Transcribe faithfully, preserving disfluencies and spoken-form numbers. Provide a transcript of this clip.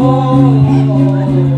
Oh, oh, oh.